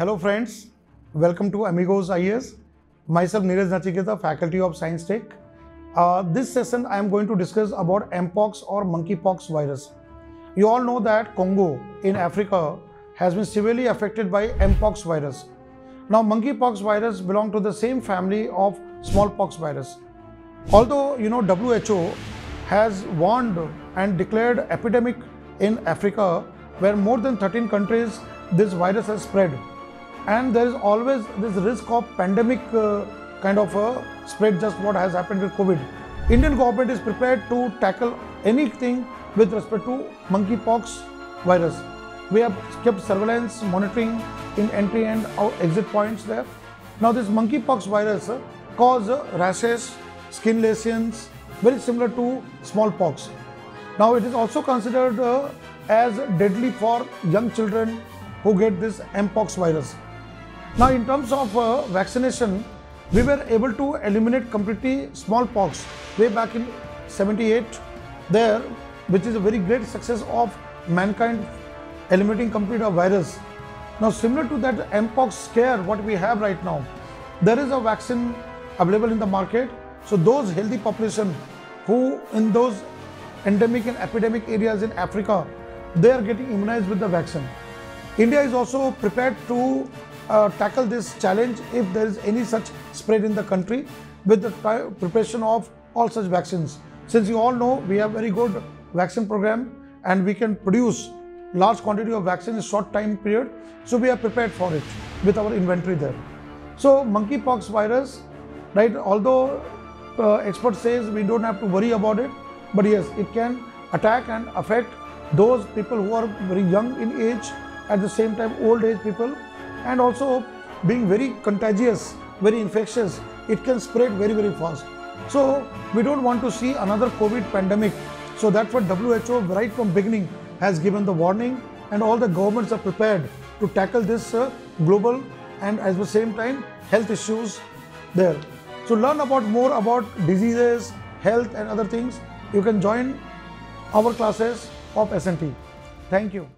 Hello friends, welcome to Amigos IAS. Myself Neeraj Nachiketa, Faculty of Science Tech. This session I am going to discuss about mpox or monkeypox virus. You all know that Congo in Africa has been severely affected by mpox virus. Now monkeypox virus belong to the same family of smallpox virus. Although you know WHO has warned and declared epidemic in Africa where more than 13 countries this virus has spread. And there is always this risk of pandemic kind of a spread, just what has happened with COVID. Indian government is prepared to tackle anything with respect to monkeypox virus. We have kept surveillance monitoring in entry and our exit points there. Now this monkeypox virus cause rashes, skin lesions, very similar to smallpox. Now it is also considered as deadly for young children who get this mpox virus. Now in terms of vaccination, we were able to eliminate completely smallpox way back in 78 there, which is a very great success of mankind eliminating complete a virus. Now similar to that mpox scare what we have right now, there is a vaccine available in the market. So those healthy population who in those endemic and epidemic areas in Africa, they are getting immunized with the vaccine. India is also prepared to tackle this challenge if there is any such spread in the country with the preparation of all such vaccines. Since you all know we have very good vaccine program and we can produce large quantity of vaccine in short time period, so we are prepared for it with our inventory there. So monkeypox virus, right, although experts says we don't have to worry about it, but yes, it can attack and affect those people who are very young in age, at the same time old age people, and also being very contagious, very infectious, it can spread very fast. So we don't want to see another COVID pandemic. So that's what WHO right from beginning has given the warning, and all the governments are prepared to tackle this global and at the same time health issues there. So learn about more about diseases, health and other things. You can join our classes of SNT. Thank you.